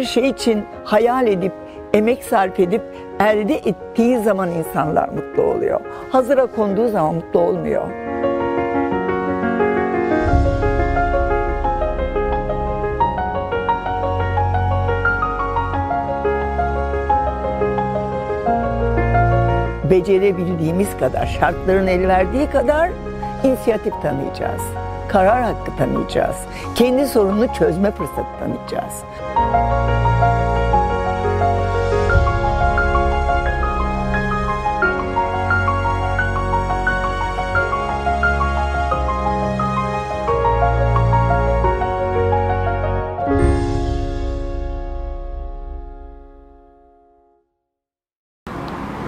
bir şey için hayal edip, emek sarf edip elde ettiği zaman insanlar mutlu oluyor. Hazıra konduğu zaman mutlu olmuyor. Becerebildiğimiz kadar, şartların el verdiği kadar inisiyatif tanıyacağız. Karar hakkı tanıyacağız. Kendi sorununu çözme fırsatı tanıyacağız.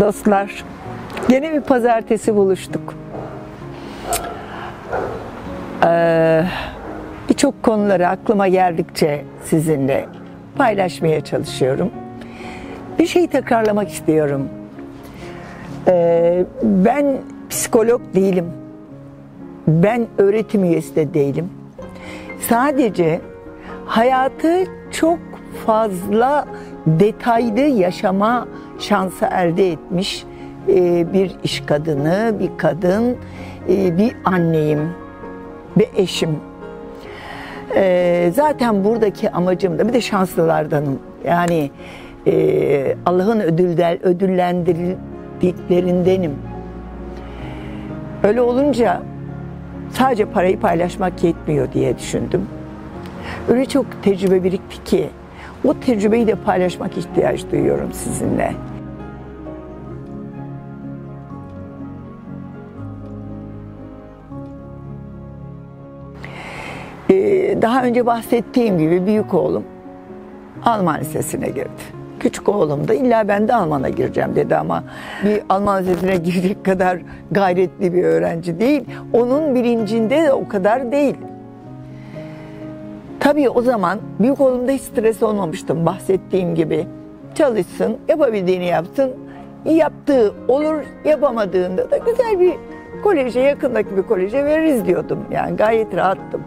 Dostlar, yine bir pazartesi buluştuk. Birçok konuları aklıma geldikçe sizinle paylaşmaya çalışıyorum. Bir şey tekrarlamak istiyorum. Ben psikolog değilim. Ben öğretim üyesi de değilim. Sadece hayatı çok fazla detaylı yaşama şansı elde etmiş bir iş kadını, bir kadın, bir anneyim ve eşim. Zaten buradaki amacım da, bir de şanslılardanım. Yani Allah'ın ödüllendirdiklerindenim. Öyle olunca sadece parayı paylaşmak yetmiyor diye düşündüm. Öyle çok tecrübe birikti ki o tecrübeyi de paylaşmak ihtiyaç duyuyorum sizinle. Daha önce bahsettiğim gibi büyük oğlum Alman Lisesi'ne girdi. Küçük oğlum da illa ben de Alman'a gireceğim dedi ama bir Alman Lisesi'ne girecek kadar gayretli bir öğrenci değil. Onun bilincinde de o kadar değil. Tabii o zaman büyük oğlumda hiç stres olmamıştım, bahsettiğim gibi. Çalışsın, yapabildiğini yapsın, yaptığı olur, yapamadığında da güzel bir koleje, yakındaki bir koleje veririz diyordum. Yani gayet rahattım.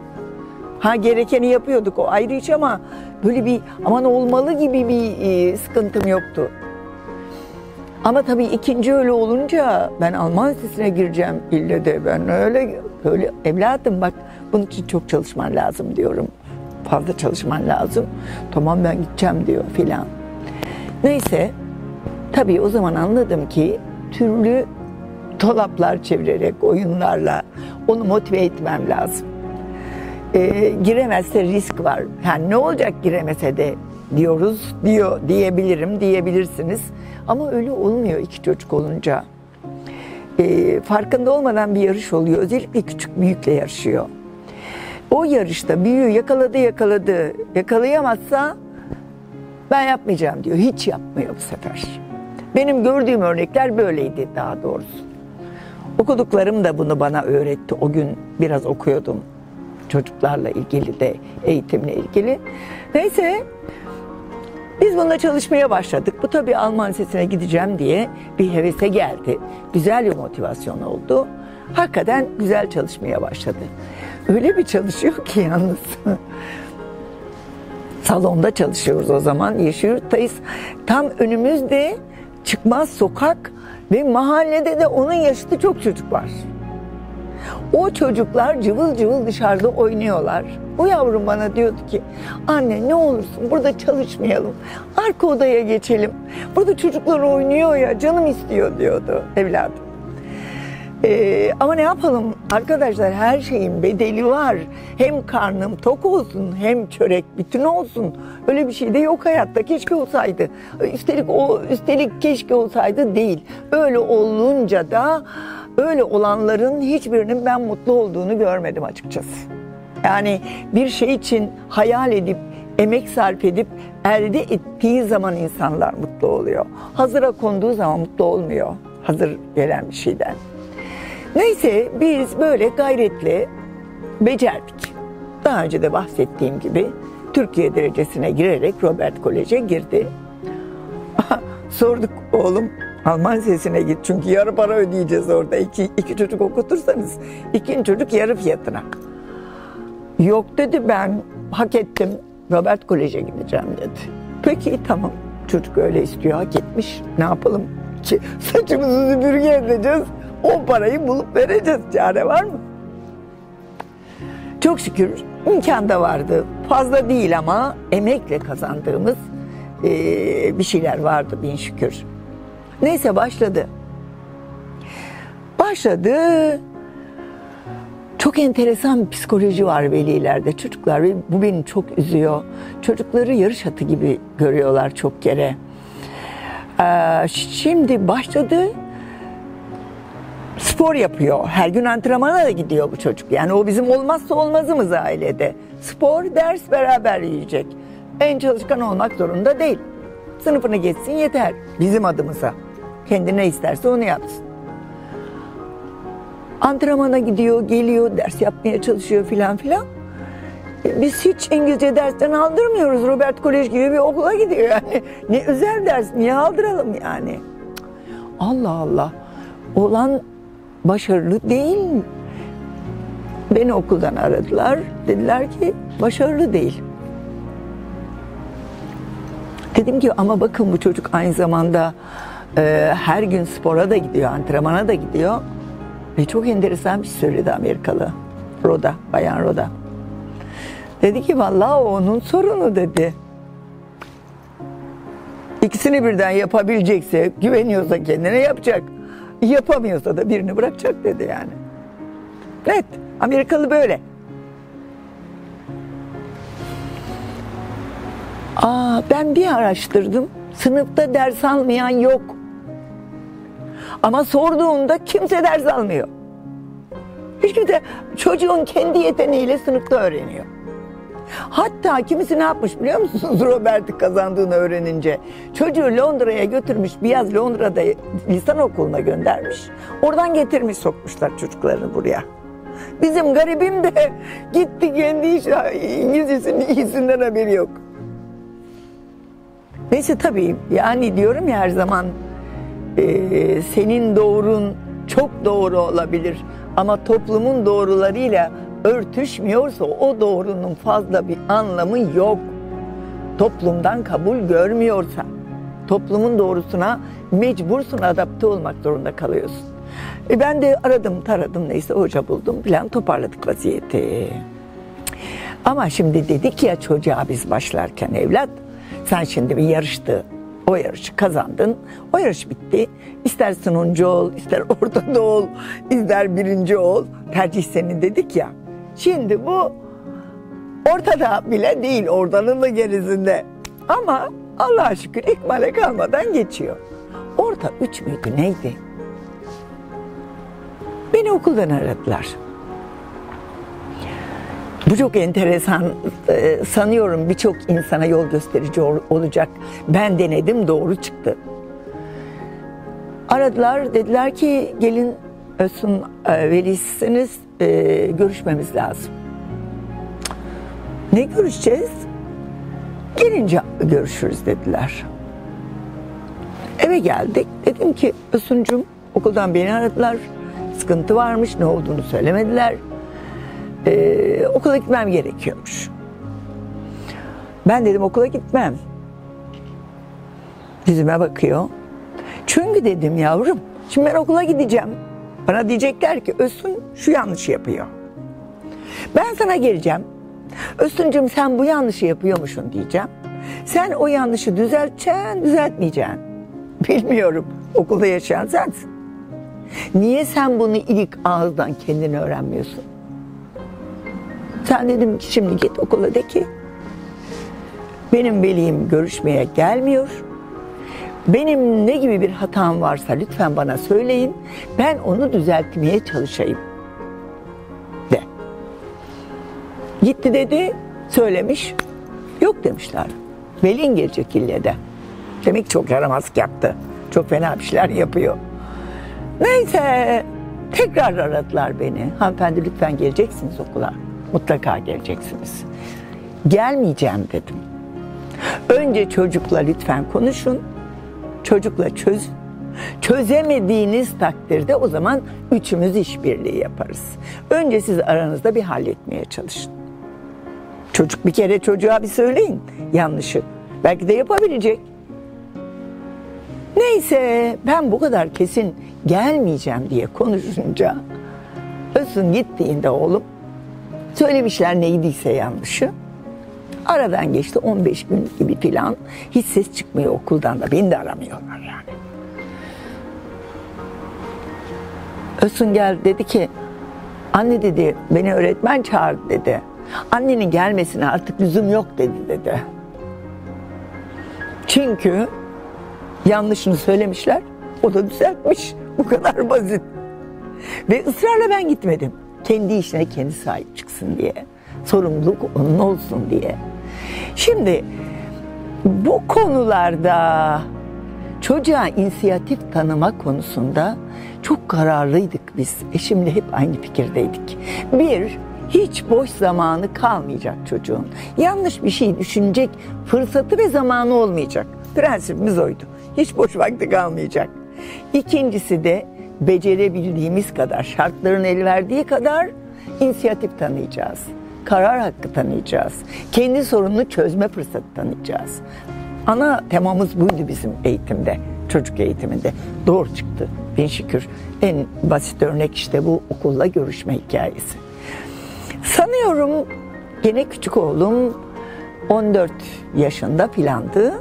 Ha, gerekeni yapıyorduk, o ayrı iş, ama böyle bir aman olmalı gibi bir sıkıntım yoktu. Ama tabii ikinci öyle olunca ben Alman Lisesi'ne gireceğim ille de, ben öyle evladım bak bunun için çok çalışman lazım diyorum. Fazla çalışman lazım. Tamam ben gideceğim diyor filan. Neyse, tabii o zaman anladım ki türlü dolaplar çevirerek, oyunlarla onu motive etmem lazım. Giremezse risk var. Yani ne olacak giremese de diyoruz, diyebilirim, diyebilirsiniz. Ama öyle olmuyor iki çocuk olunca. Farkında olmadan bir yarış oluyor. Özellikle küçük büyükle yarışıyor. O yarışta büyüğü yakaladı, yakalayamazsa ben yapmayacağım diyor. Hiç yapmıyor bu sefer. Benim gördüğüm örnekler böyleydi daha doğrusu. Okuduklarım da bunu bana öğretti. O gün biraz okuyordum çocuklarla ilgili de, eğitimle ilgili. Neyse, biz bununla çalışmaya başladık. Bu tabii Alman Lisesi'ne gideceğim diye bir hevese geldi. Güzel bir motivasyon oldu. Hakikaten güzel çalışmaya başladı. Öyle bir çalışıyor ki yalnız. Salonda çalışıyoruz o zaman. Yeşilyurt'tayız. Tam önümüzde çıkmaz sokak ve mahallede de onun yaşıtı çok çocuk var. O çocuklar cıvıl cıvıl dışarıda oynuyorlar. O yavrum bana diyordu ki, anne ne olursun burada çalışmayalım. Arka odaya geçelim. Burada çocuklar oynuyor ya, canım istiyor diyordu evladım. Ama ne yapalım arkadaşlar, her şeyin bedeli var. Hem karnım tok olsun, hem çörek bütün olsun. Öyle bir şey de yok hayatta, keşke olsaydı. Üstelik keşke olsaydı değil. Öyle olunca da öyle olanların hiçbirinin ben mutlu olduğunu görmedim açıkçası. Yani bir şey için hayal edip, emek sarf edip elde ettiği zaman insanlar mutlu oluyor. Hazıra konduğu zaman mutlu olmuyor, hazır gelen bir şeyden. Neyse, biz böyle gayretle becerdik. Daha önce de bahsettiğim gibi Türkiye derecesine girerek Robert Kolej'e girdi. Sorduk, oğlum Alman Lisesi'ne git, çünkü yarı para ödeyeceğiz orada. İki çocuk okutursanız ikinci çocuk yarı fiyatına. Yok dedi, ben hak ettim, Robert Kolej'e gideceğim dedi. Peki tamam, çocuk öyle istiyor, hak etmiş. Ne yapalım ki, saçımızı süpürge edeceğiz, o parayı bulup vereceğiz, çare var mı? Çok şükür imkan da vardı, fazla değil ama emekle kazandığımız bir şeyler vardı bin şükür. Neyse başladı. Çok enteresan bir psikoloji var velilerde. Çocuklar, ve bu beni çok üzüyor. Çocukları yarış atı gibi görüyorlar çok kere. Şimdi başladı, spor yapıyor. Her gün antrenmana da gidiyor bu çocuk. Yani o bizim olmazsa olmazımız ailede. Spor, ders beraber yiyecek. En çalışkan olmak zorunda değil. Sınıfını geçsin yeter bizim adımıza. Kendi ne isterse onu yapsın. Antrenmana gidiyor, geliyor, ders yapmaya çalışıyor filan filan. Biz hiç İngilizce dersten aldırmıyoruz. Robert Kolej gibi bir okula gidiyor yani. Ne özel ders, niye aldıralım yani? Allah Allah. Oğlan başarılı değil. Beni okuldan aradılar. Dediler ki başarılı değil. Dedim ki ama bakın bu çocuk aynı zamanda her gün spora da gidiyor, antrenmana da gidiyor. Ve çok enteresan bir şey söyledi Amerikalı. Roda, bayan Roda. Dedi ki vallahi onun sorunu dedi. İkisini birden yapabilecekse, güveniyorsa kendine yapacak. Yapamıyorsa da birini bırakacak dedi yani. Evet, Amerikalı böyle. Ben bir araştırdım. Sınıfta ders almayan yok. Ama sorduğumda kimse ders almıyor. Hiçbir de çocuğun kendi yeteneğiyle sınıfta öğreniyor. Hatta kimisi ne yapmış biliyor musunuz? Robert'i kazandığını öğrenince. Çocuğu Londra'ya götürmüş, bir yaz Londra'da lisan okuluna göndermiş. Oradan getirmiş, sokmuşlar çocuklarını buraya. Bizim garibim de gitti, kendi İngilizcesinin iyisinden haberi yok. Neyse tabii yani diyorum ya her zaman, senin doğrun çok doğru olabilir ama toplumun doğrularıyla örtüşmüyorsa o doğrunun fazla bir anlamı yok. Toplumdan kabul görmüyorsa, toplumun doğrusuna mecbursun, adapte olmak zorunda kalıyorsun. Ben de aradım taradım, neyse hoca buldum falan, toparladık vaziyeti. Ama şimdi dedik ya çocuğa biz başlarken, evlat sen şimdi bir yarıştı. O yarışı kazandın, o yarış bitti. İster sonuncu ol, ister ortada ol, ister birinci ol. Tercih senin dedik ya. Şimdi bu ortada bile değil, ortanın da gerisinde. Ama Allah'a şükür ikmale kalmadan geçiyor. Orta 3 müydü neydi? Beni okuldan aradılar. Bu çok enteresan, sanıyorum birçok insana yol gösterici olacak. Ben denedim, doğru çıktı. Aradılar, dediler ki gelin Özsun velisiniz, görüşmemiz lazım. Ne görüşeceğiz? Gelince görüşürüz dediler. Eve geldik, dedim ki Özsuncum okuldan beni aradılar, sıkıntı varmış, ne olduğunu söylemediler. Okula gitmem gerekiyormuş. Ben dedim okula gitmem. Yüzüme bakıyor. Çünkü dedim yavrum, şimdi ben okula gideceğim. Bana diyecekler ki Özsun şu yanlışı yapıyor. Ben sana geleceğim. Özsuncum sen bu yanlışı yapıyormuşsun diyeceğim. Sen o yanlışı düzelteceksin, düzeltmeyeceksin. Bilmiyorum, okulda yaşayan sensin. Niye sen bunu ilk ağızdan kendini öğrenmiyorsun? Sen dedim ki şimdi git okula de ki benim velim görüşmeye gelmiyor. Benim ne gibi bir hatam varsa lütfen bana söyleyin. Ben onu düzeltmeye çalışayım de. Gitti dedi, söylemiş. Yok demişler. Velin gelecek ille de. Demek ki çok yaramazlık yaptı. Çok fena bir şeyler yapıyor. Neyse tekrar aradılar beni. Hanımefendi lütfen geleceksiniz okula. Mutlaka geleceksiniz. Gelmeyeceğim dedim. Önce çocukla lütfen konuşun. Çocukla çözün. Çözemediğiniz takdirde o zaman üçümüz işbirliği yaparız. Önce siz aranızda bir halletmeye çalışın. Çocuk bir kere çocuğa bir söyleyin yanlışı. Belki de yapabilecek. Neyse, ben bu kadar kesin gelmeyeceğim diye konuşunca Öz'ün gittiğinde oğlum, söylemişler neydiyse yanlışı. Aradan geçti 15 gün gibi plan. Hiç ses çıkmıyor okuldan da, beni de aramıyorlar yani. Öz'ün geldi, dedi ki anne dedi, beni öğretmen çağırdı dedi. Annenin gelmesine artık lüzum yok dedi. Çünkü yanlışını söylemişler, o da düzeltmiş. Bu kadar basit. Ve ısrarla ben gitmedim. Kendi işine kendi sahip çıksın diye. Sorumluluk onun olsun diye. Şimdi bu konularda çocuğa inisiyatif tanıma konusunda çok kararlıydık biz. Eşimle hep aynı fikirdeydik. Bir, hiç boş zamanı kalmayacak çocuğun. Yanlış bir şey düşünecek fırsatı ve zamanı olmayacak. Prensibimiz oydu. Hiç boş vakti kalmayacak. İkincisi de becerebildiğimiz kadar, şartların el verdiği kadar inisiyatif tanıyacağız. Karar hakkı tanıyacağız. Kendi sorununu çözme fırsatı tanıyacağız. Ana temamız buydu bizim eğitimde, çocuk eğitiminde. Doğru çıktı, bin şükür. En basit örnek işte bu okulla görüşme hikayesi. Sanıyorum gene küçük oğlum 14 yaşında filandı.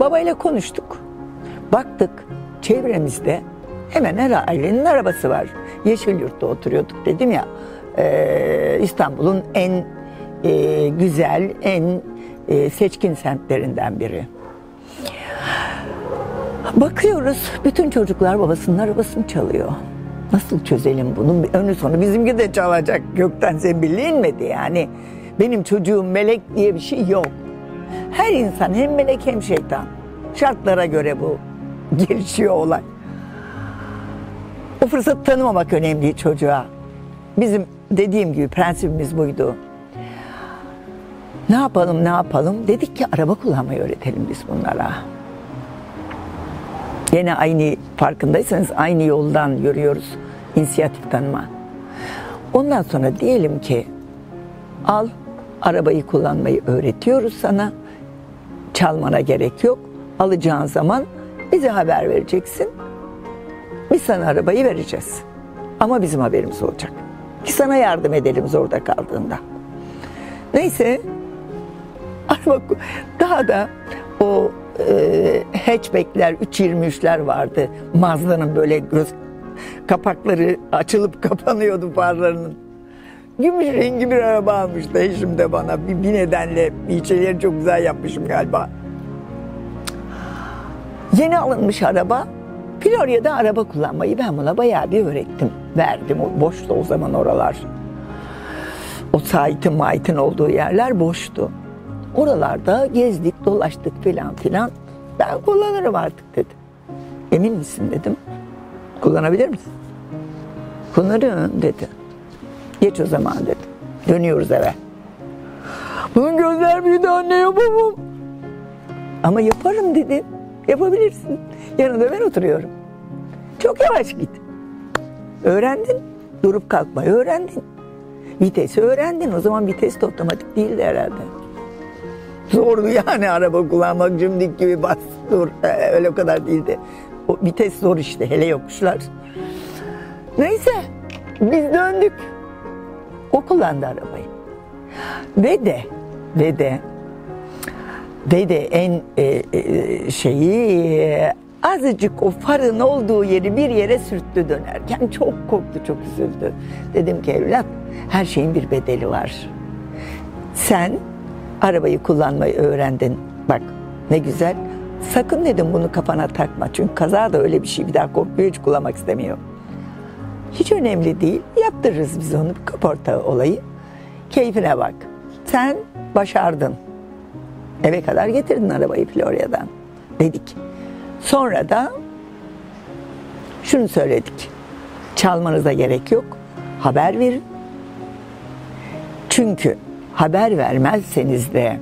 Babayla konuştuk. Baktık çevremizde hemen her ailenin arabası var. Yeşilyurt'ta oturuyorduk dedim ya. İstanbul'un en güzel, en seçkin semtlerinden biri. Bakıyoruz bütün çocuklar babasının arabasını çalıyor. Nasıl çözelim bunun önü sonu? Bizimki de çalacak, gökten zembil inmedi yani. Benim çocuğum melek diye bir şey yok. Her insan hem melek hem şeytan. Şartlara göre bu gelişiyor olay. O fırsatı tanımamak önemli çocuğa. Bizim dediğim gibi prensibimiz buydu. Ne yapalım? Dedik ki araba kullanmayı öğretelim biz bunlara. Yine aynı, farkındaysanız aynı yoldan yürüyoruz. İnisiyatif tanıma. Ondan sonra diyelim ki al arabayı kullanmayı öğretiyoruz sana. Çalmana gerek yok. Alacağın zaman bize haber vereceksin. Biz sana arabayı vereceğiz. Ama bizim haberimiz olacak. Ki sana yardım edelim zorda kaldığında. Neyse araba daha da o hatchbackler, 323'ler vardı. Mazda'nın böyle göz kapakları açılıp kapanıyordu farlarının. Gümüş rengi bir araba almıştı eşim de bana. Bir nedenle içerileri çok güzel yapmışım galiba. Yeni alınmış araba. Filorya'da araba kullanmayı ben buna bayağı bir öğrettim. Verdim. Boştu o zaman oralar. O saitin maitin olduğu yerler boştu. Oralarda gezdik, dolaştık filan filan. Ben kullanırım artık dedi. Emin misin dedim. Kullanabilir misin? Kullanırım dedi. Geç o zaman dedi. Dönüyoruz eve. Bunun gözler büyüdü anne yapamam. Ama yaparım dedi. Yapabilirsin. Yanında ben oturuyorum. Çok yavaş git. Öğrendin. Durup kalkmayı öğrendin. Vitesi öğrendin. O zaman vites de otomatik değildi herhalde. Zordu yani araba kullanmak, cümdik gibi bas dur, öyle o kadar değildi. O vites zor işte, hele yokuşlar. Neyse, biz döndük. O kullandı arabayı. Ve de en azıcık o farın olduğu yeri bir yere sürttü dönerken. Çok korktu, çok üzüldü. Dedim ki evlat, her şeyin bir bedeli var. Sen arabayı kullanmayı öğrendin. Bak ne güzel. Sakın dedim bunu kafana takma. Çünkü kaza da öyle bir şey. Bir daha korkuyor, hiç kullanmak istemiyor. Hiç önemli değil. Yaptırırız biz onu. Kaporta olayı. Keyfine bak. Sen başardın. Eve kadar getirdin arabayı Florya'dan. Dedik. Sonra da şunu söyledik. Çalmanıza gerek yok. Haber verin. Çünkü haber vermezseniz de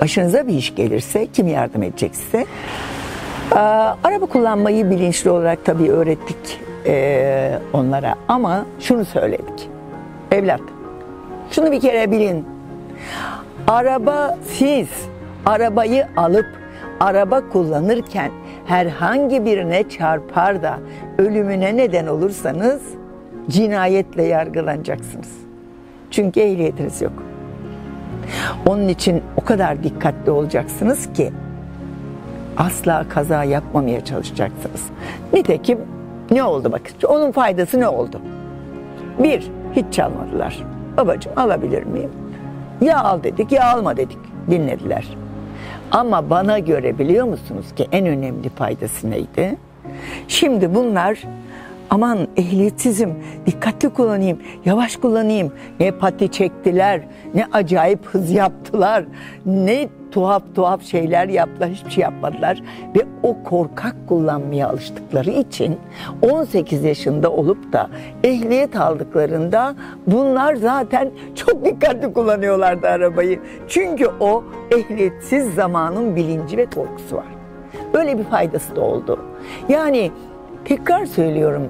başınıza bir iş gelirse kim yardım edecekse. Araba kullanmayı bilinçli olarak tabii öğrettik onlara ama şunu söyledik. Evlat, şunu bir kere bilin. Araba, siz arabayı alıp araba kullanırken herhangi birine çarpar da ölümüne neden olursanız cinayetle yargılanacaksınız. Çünkü ehliyetiniz yok. Onun için o kadar dikkatli olacaksınız ki asla kaza yapmamaya çalışacaksınız. Nitekim ne oldu bakın. Onun faydası ne oldu? Bir, hiç çalmadılar. Babacığım alabilir miyim? Ya al dedik ya alma dedik. Dinlediler. Ama bana göre biliyor musunuz ki en önemli faydası neydi? Şimdi bunlar aman ehliyetsizim, dikkatli kullanayım, yavaş kullanayım. Ne pati çektiler, ne acayip hız yaptılar, ne tuhaf şeyler yaptılar, hiçbir şey yapmadılar. Ve o korkak kullanmaya alıştıkları için 18 yaşında olup da ehliyet aldıklarında bunlar zaten çok dikkatli kullanıyorlardı arabayı. Çünkü o ehliyetsiz zamanın bilinci ve korkusu var. Böyle bir faydası da oldu. Yani tekrar söylüyorum,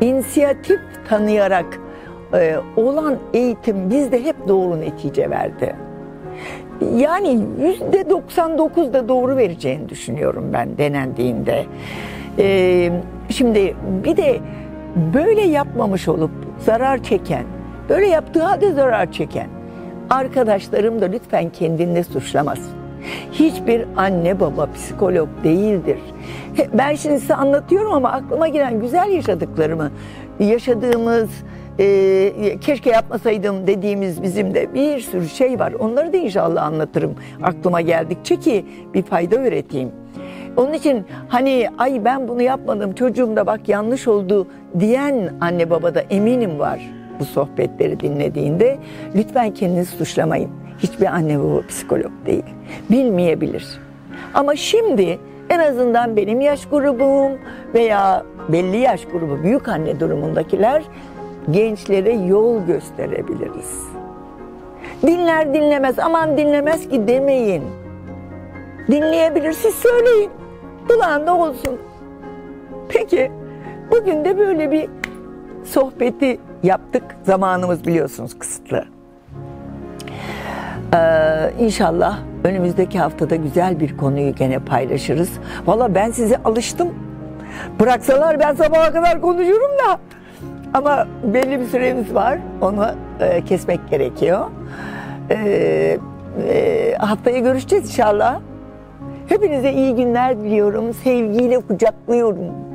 inisiyatif tanıyarak olan eğitim bizde hep doğru netice verdi. Yani %99 da doğru vereceğini düşünüyorum ben denendiğinde. Şimdi bir de böyle yapmamış olup zarar çeken, böyle yaptığı halde zarar çeken arkadaşlarım da lütfen kendini suçlamasın. Hiçbir anne baba psikolog değildir. Ben şimdi size anlatıyorum ama aklıma gelen güzel yaşadıklarımı, yaşadığımız, keşke yapmasaydım dediğimiz bizim de bir sürü şey var. Onları da inşallah anlatırım aklıma geldikçe ki bir fayda üreteyim. Onun için hani ay ben bunu yapmadım çocuğum da bak yanlış oldu diyen anne baba da eminim var bu sohbetleri dinlediğinde. Lütfen kendinizi suçlamayın. Hiçbir anne baba psikolog değil. Bilmeyebilir. Ama şimdi en azından benim yaş grubum veya belli yaş grubu büyük anne durumundakiler gençlere yol gösterebiliriz. Dinler dinlemez, aman dinlemez ki demeyin. Dinleyebilir, siz söyleyin. Kulağında olsun. Peki, bugün de böyle bir sohbeti yaptık. Zamanımız biliyorsunuz kısıtlı. İnşallah önümüzdeki haftada güzel bir konuyu gene paylaşırız. Valla ben size alıştım. Bıraksalar ben sabaha kadar konuşurum da. Ama belli bir süremiz var. Onu kesmek gerekiyor. Haftaya görüşeceğiz inşallah. Hepinize iyi günler diliyorum. Sevgiyle kucaklıyorum.